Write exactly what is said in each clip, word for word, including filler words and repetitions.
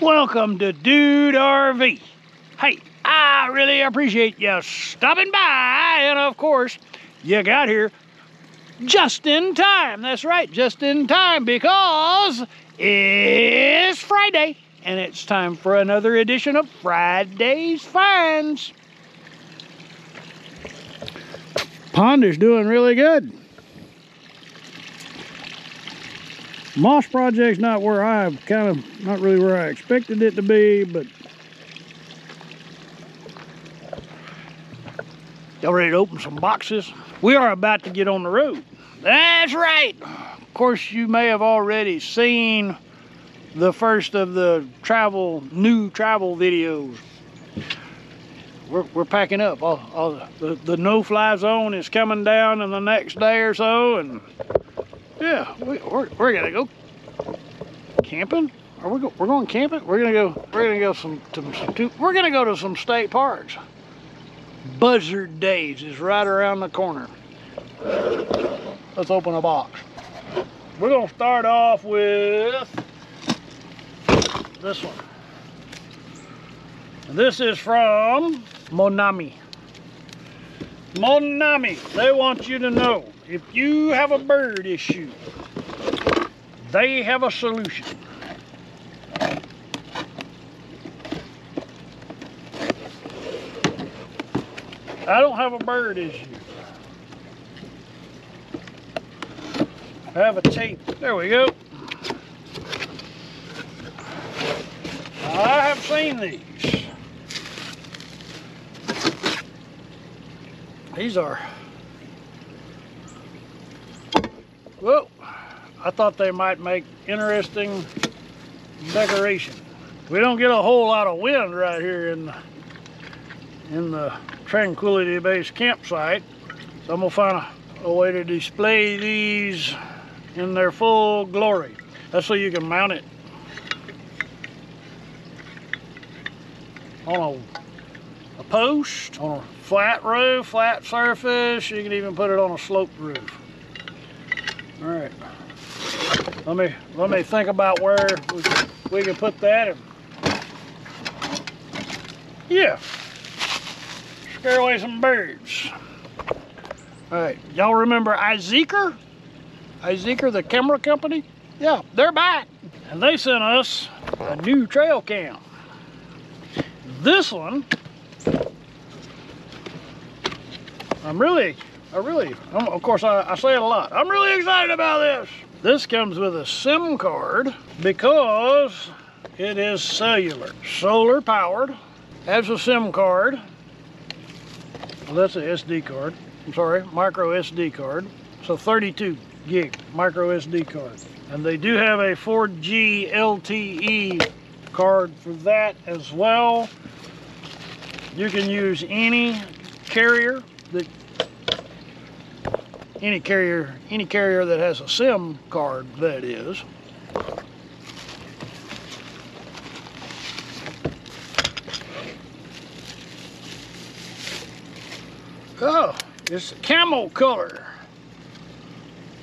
Welcome to Dude R V. Hey, I really appreciate you stopping by, and of course, you got here just in time. That's right, just in time, because it's Friday, and it's time for another edition of Friday's Finds. Pond is doing really good. Moss project's not where I've kind of, not really where I expected it to be, but. Y'all ready to open some boxes? We are about to get on the road. That's right. Of course, you may have already seen the first of the travel, new travel videos. We're, we're packing up. All, all the, the no-fly zone is coming down in the next day or so, and yeah, we, we're, we're gonna go camping. Are we go, we're going camping? We're gonna go. We're gonna go some. To, some to, we're gonna go to some state parks. Buzzard Days is right around the corner. Let's open a box. We're gonna start off with this one. This is from Monami. Monami, they want you to know, if you have a bird issue, they have a solution. I don't have a bird issue. I have a tape. There we go. I have seen these. These are. Whoa, I thought they might make interesting decoration. We don't get a whole lot of wind right here in the, in the Tranquility Base campsite. So I'm gonna find a, a way to display these in their full glory. That's so you can mount it on a, a post, on a flat roof, flat surface. You can even put it on a sloped roof. All right, let me let me think about where we, we can put that in. Yeah, scare away some birds. All right, y'all remember Izeeker? Izeeker, the camera company? Yeah, they're back. And they sent us a new trail cam. This one, I'm really I really, I'm, of course, I, I say it a lot. I'm really excited about this. This comes with a SIM card because it is cellular, solar powered. Has a SIM card. Well, that's a S D card. I'm sorry, micro S D card. It's a thirty-two gig micro S D card. And they do have a four G L T E card for that as well. You can use any carrier that Any carrier, any carrier that has a SIM card, that is. Oh, it's camel color.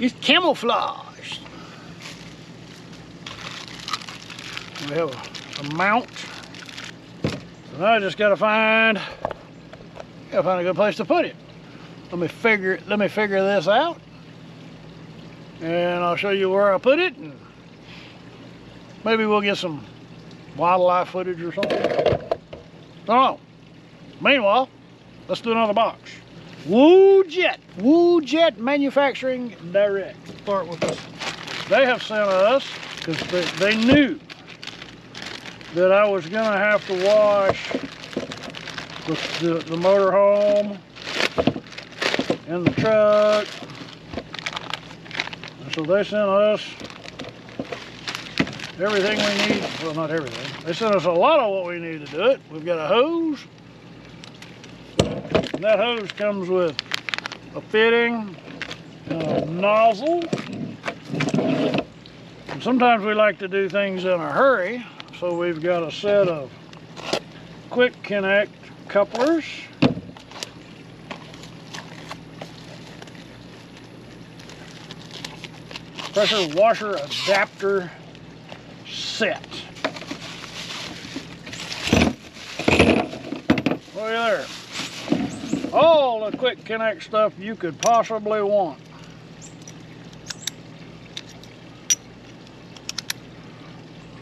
It's camouflage. We have a, a mount. So now I just gotta find, gotta find a good place to put it. Let me figure let me figure this out, and I'll show you where I put it, and maybe we'll get some wildlife footage or something. Oh, meanwhile, let's do another box. Woojet, Woojet Manufacturing Direct. Start with this. They have sent us because they, they knew that I was gonna have to wash the the, the motorhome in the truck, and so they sent us everything we need. Well, not everything. They sent us a lot of what we need to do it. We've got a hose, and that hose comes with a fitting and a nozzle. And sometimes we like to do things in a hurry, so we've got a set of quick connect couplers. Pressure washer adapter set. Look at there. All the Quick Connect stuff you could possibly want.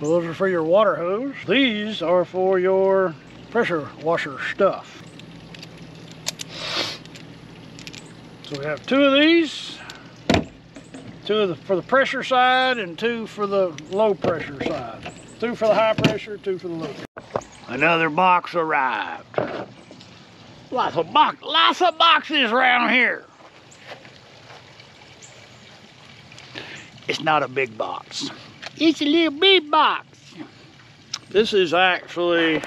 So those are for your water hose. These are for your pressure washer stuff. So we have two of these. Two of the, for the pressure side and two for the low pressure side. Two for the high pressure, two for the low pressure. Another box arrived. Lots of, box, lots of boxes around here. It's not a big box. It's a little big box. This is actually it's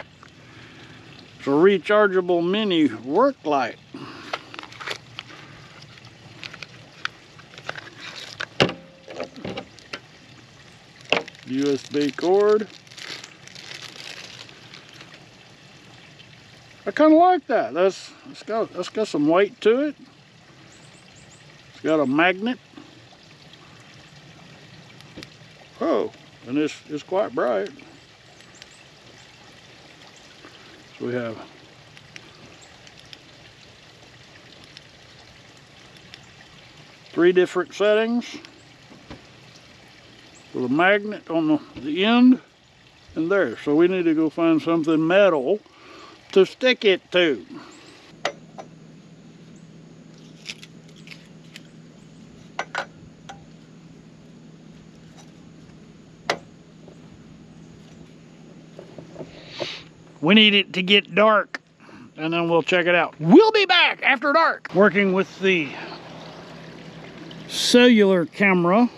a rechargeable mini work light. U S B cord. I kind of like that. That's it's got that's got some weight to it. It's got a magnet. Oh, and it's it's quite bright. So we have three different settings. With a magnet on the, the end and there. So we need to go find something metal to stick it to. We need it to get dark and then we'll check it out. We'll be back after dark. Working with the cellular camera.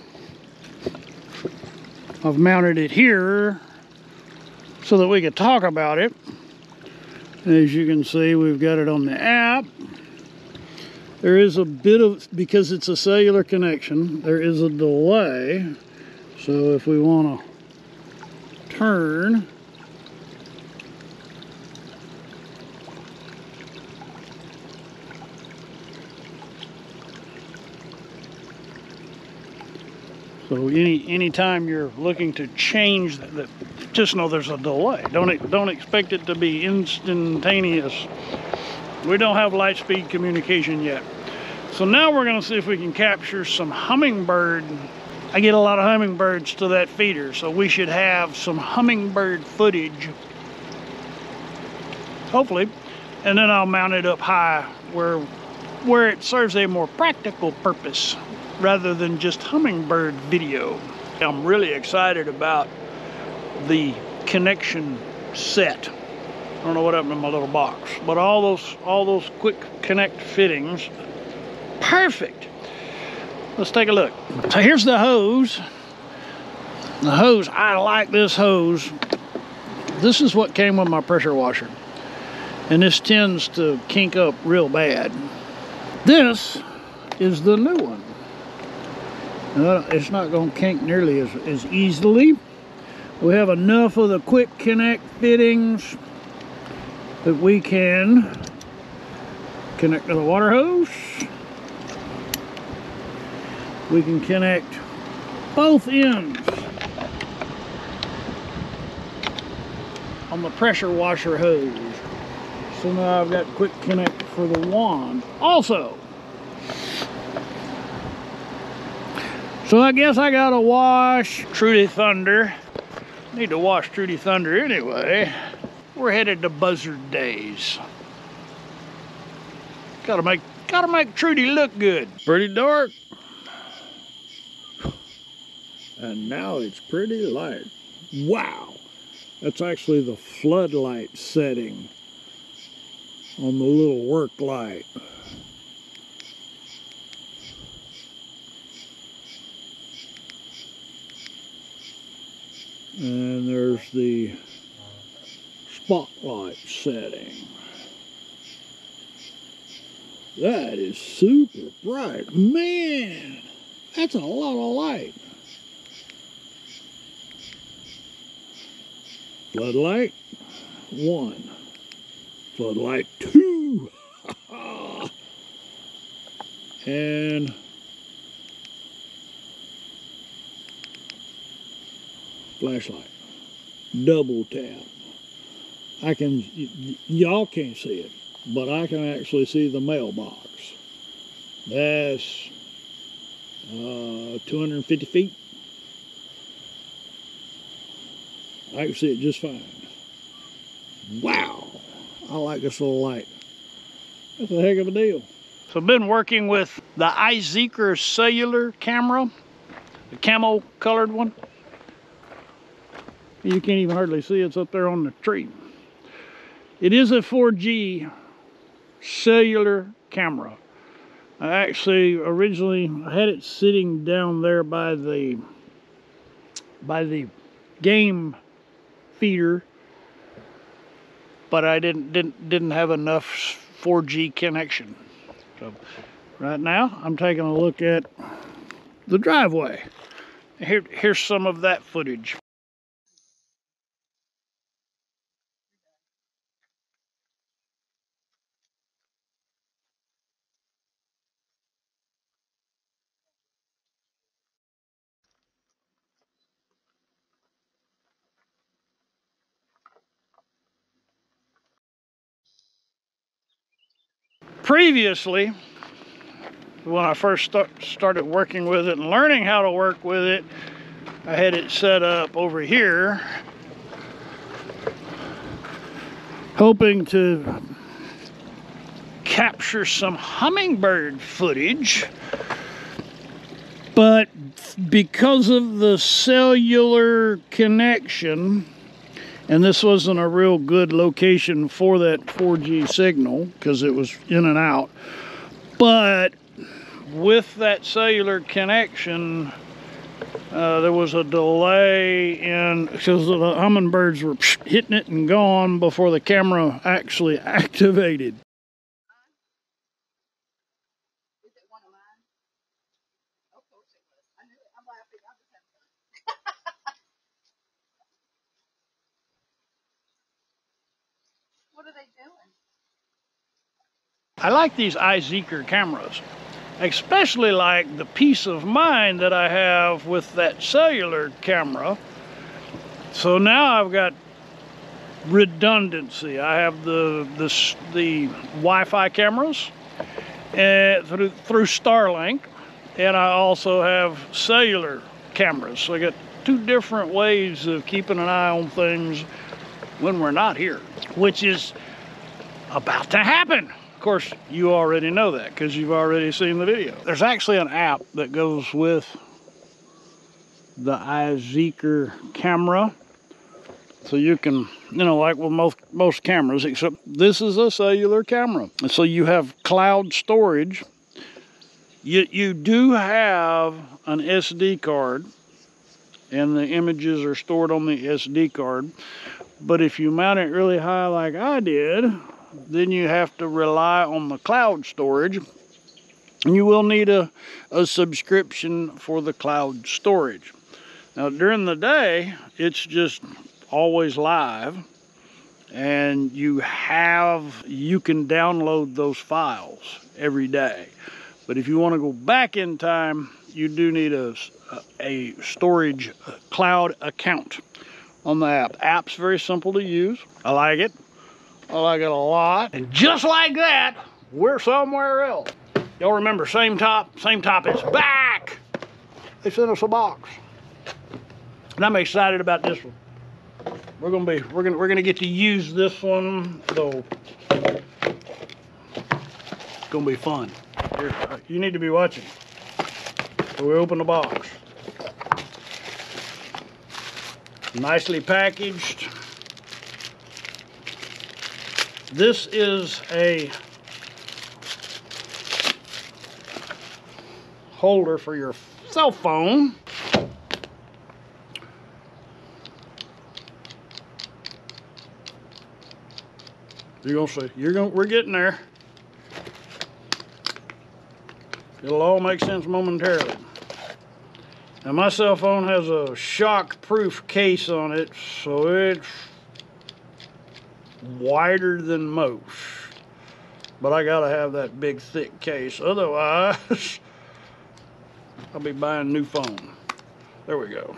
I've mounted it here so that we could talk about it. As you can see, we've got it on the app. There is a bit of, because it's a cellular connection, there is a delay. So if we want to turn, so any any time you're looking to change that, that, just know there's a delay. Don't don't expect it to be instantaneous. We don't have light speed communication yet. So now we're going to see if we can capture some hummingbird. I get a lot of hummingbirds to that feeder, so we should have some hummingbird footage. Hopefully, and then I'll mount it up high where where it serves a more practical purpose, rather than just hummingbird video. I'm really excited about the connection set. I don't know what happened in my little box, but all those all those Quick Connect fittings, perfect. Let's take a look. So here's the hose. The hose, I like this hose. This is what came with my pressure washer, and this tends to kink up real bad. This is the new one. Uh, it's not going to kink nearly as, as easily. We have enough of the Quick Connect fittings that we can connect to the water hose. We can connect both ends on the pressure washer hose. So now I've got Quick Connect for the wand also. So I guess I gotta wash Trudy Thunder. Need to wash Trudy Thunder anyway. We're headed to Buzzard Days. Gotta make, gotta make Trudy look good. Pretty dark. And now it's pretty light. Wow. That's actually the floodlight setting on the little work light. And there's the spotlight setting. That is super bright. Man, that's a lot of light. Floodlight one. Floodlight two. And flashlight. Double tap. I can, y'all can't see it, but I can actually see the mailbox. That's uh, two hundred fifty feet. I can see it just fine. Wow, I like this little light. That's a heck of a deal. So I've been working with the Izeeker cellular camera, the camo colored one. You can't even hardly see it. It's up there on the tree. It is a four G cellular camera. I actually originally had it sitting down there by the by the game feeder, but I didn't didn't didn't have enough four G connection. So right now I'm taking a look at the driveway. Here here's some of that footage. Previously, when I first start, started working with it and learning how to work with it, I had it set up over here, hoping to capture some hummingbird footage. But because of the cellular connection, and this wasn't a real good location for that four G signal because it was in and out. But with that cellular connection, uh, there was a delay in, because the hummingbirds were hitting it and gone before the camera actually activated. I like these Izeeker cameras. I especially like the peace of mind that I have with that cellular camera. So now I've got redundancy. I have the the, the Wi-Fi cameras and through, through Starlink, and I also have cellular cameras. So I got two different ways of keeping an eye on things when we're not here, which is about to happen. Of course, you already know that because you've already seen the video. There's actually an app that goes with the Izeeker camera, so you can, you know, like with most most cameras, except this is a cellular camera, and so you have cloud storage. You you do have an S D card, and the images are stored on the S D card. But if you mount it really high, like I did, then you have to rely on the cloud storage, and you will need a, a subscription for the cloud storage. Now during the day, it's just always live, and you have, you can download those files every day. But if you want to go back in time, you do need a, a storage cloud account on the app. App's very simple to use. I like it. I like it a lot. And just like that, we're somewhere else. Y'all remember Sametop? Sametop is back. They sent us a box, and I'm excited about this one. We're gonna be, we're gonna, we're gonna get to use this one, so it's gonna be fun. Here, you need to be watching. So we open the box. Nicely packaged. This is a holder for your cell phone. You're gonna see, you're gonna, we're getting there. It'll all make sense momentarily. Now my cell phone has a shock-proof case on it, so it's wider than most, but I gotta have that big thick case, otherwise I'll be buying a new phone. There we go.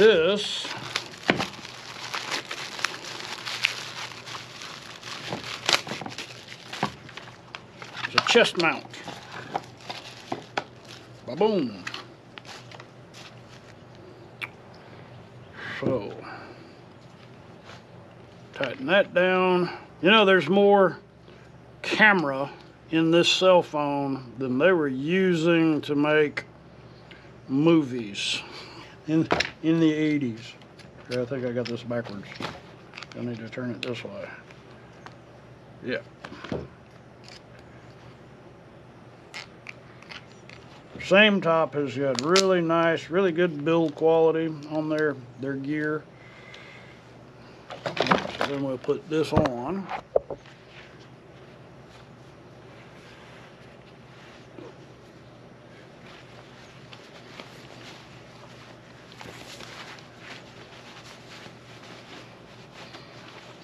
this. It's a chest mount. Ba-boom. So, tighten that down. You know, there's more camera in this cell phone than they were using to make movies in in the eighties. Okay, I think I got this backwards. I need to turn it this way. Yeah. Sametop has got really nice, really good build quality on their their gear. So then we'll put this on.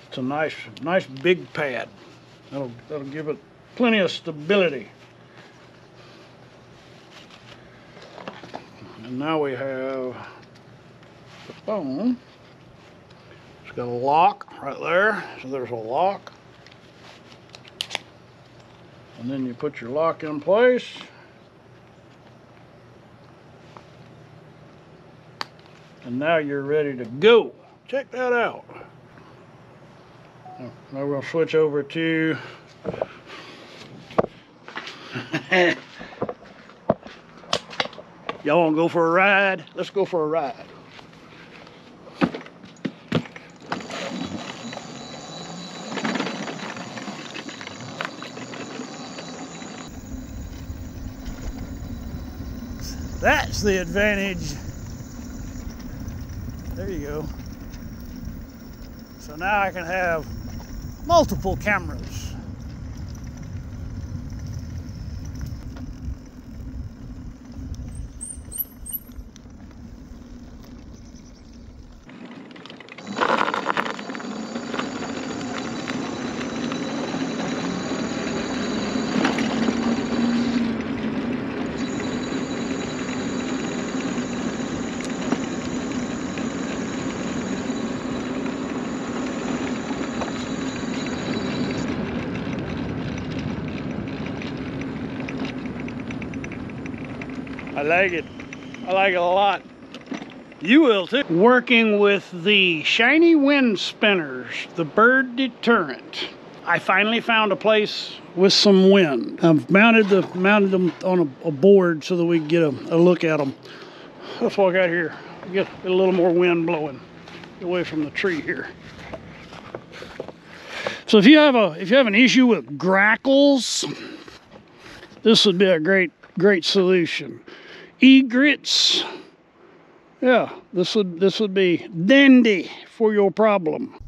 It's a nice, nice big pad. That'll that'll give it plenty of stability. And now we have the phone. It's got a lock right there. So there's a lock. And then you put your lock in place. And now you're ready to go. Check that out. Now we're going to switch over to y'all want to go for a ride? Let's go for a ride. That's the advantage. There you go. So now I can have multiple cameras. I like it. I like it a lot. You will too. Working with the shiny wind spinners, the bird deterrent, I finally found a place with some wind. I've mounted the mounted them on a, a board so that we can get a, a look at them. Let's walk out here. Get, get a little more wind blowing. Get away from the tree here. So if you have a if you have an issue with grackles, this would be a great great solution. Egrets, yeah, this would this would be dandy for your problem.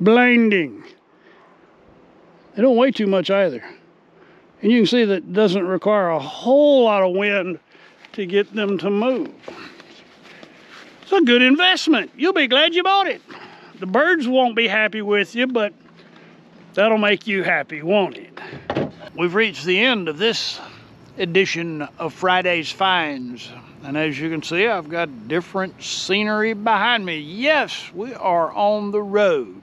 Blinding. They don't weigh too much either, and you can see that it doesn't require a whole lot of wind to get them to move. It's a good investment. You'll be glad you bought it. The birds won't be happy with you, but that'll make you happy, won't it? We've reached the end of this edition of Friday's Finds, and as you can see, I've got different scenery behind me. Yes, we are on the road.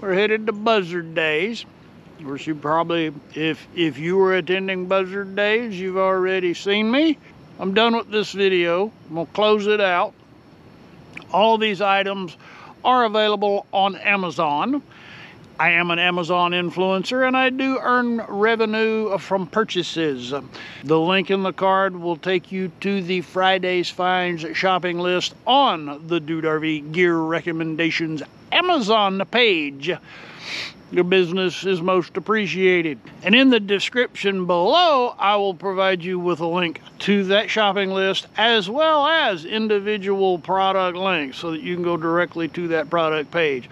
We're headed to Buzzard Days. Of course, you probably, if, if you were attending Buzzard Days, you've already seen me. I'm done with this video. I'm gonna close it out. All these items are available on Amazon. I am an Amazon influencer, and I do earn revenue from purchases. The link in the card will take you to the Friday's Finds shopping list on the Dude R V Gear Recommendations Amazon page. Your business is most appreciated. And in the description below, I will provide you with a link to that shopping list, as well as individual product links, so that you can go directly to that product page.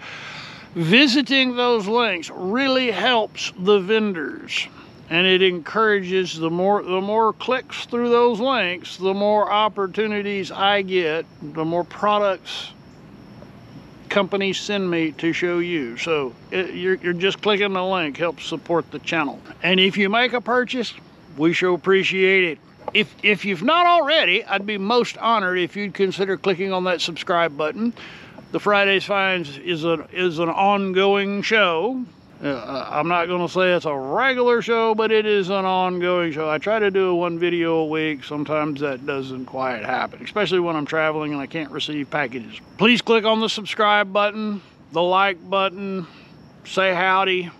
Visiting those links really helps the vendors, and it encourages the more the more clicks through those links, the more opportunities I get, the more products companies send me to show you. So it, you're, you're just clicking the link helps support the channel. And if you make a purchase, we sure appreciate it. If, if you've not already, I'd be most honored if you'd consider clicking on that subscribe button. The Friday's Finds is, a, is an ongoing show. Uh, I'm not going to say it's a regular show, but it is an ongoing show. I try to do one video a week. Sometimes that doesn't quite happen, especially when I'm traveling and I can't receive packages. Please click on the subscribe button, the like button, say howdy,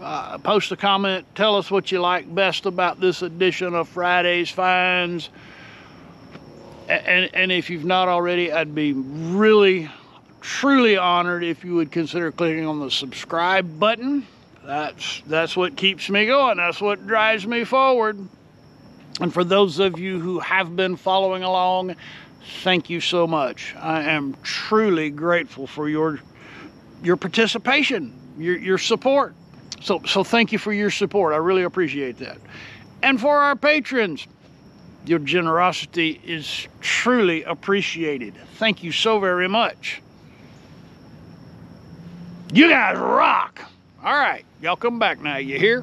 uh, post a comment, tell us what you like best about this edition of Friday's Finds. And, and if you've not already, I'd be really truly honored if you would consider clicking on the subscribe button. That's that's what keeps me going. That's what drives me forward. And for those of you who have been following along, thank you so much. I am truly grateful for your your participation, your your support. So so thank you for your support. I really appreciate that. And for our patrons, your generosity is truly appreciated. Thank you so very much. You guys rock. All right, y'all come back now, you hear?